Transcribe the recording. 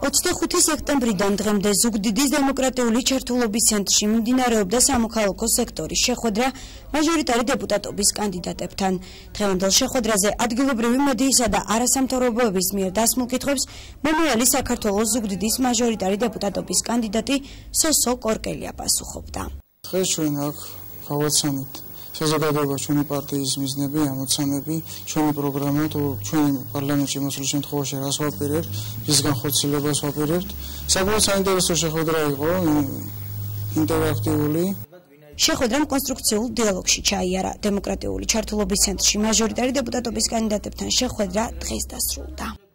25 სექტემბრიდან დღემდე ზუგდიდის დემოკრატიული ჩართულობის ცენტრში მიმდინარეობდა სამოქალაქო სექტორის შეხვედრა მაჟორიტარი დეპუტატობის კანდიდატებთან. დღევანდელ შეხვედრაზე ადგილობრივი მედიისა და არასამთავრობოების მიერ დასმულ კითხვებს მომავალი საქართველოს ზუგდიდის მაჟორიტარი დეპუტატობის კანდიდატი სოსო კორკელია პასუხობდა. Დღეს ჩვენ აქ გავაცანით საზოგადოება ჩვენი პარტიის მიზნები, ამოცანები, ჩვენი პროგრამა თუ ჩვენი პარლამენტში მოსულ შემთხვევაში რას ვაპირებთ, ვის განხორციელებას ვაპირებთ. Საკმაოდ საინტერესო შეხვედრა იყო, ინტერაქტიული. Შეხვედრამ კონსტრუქციულ დიალოგში ჩაიარა. დემოკრატიული ჩართულობის ცენტრში მაჟორიტარი დეპუტატობის კანდიდატებთან შეხვედრა დღეს დასრულდა.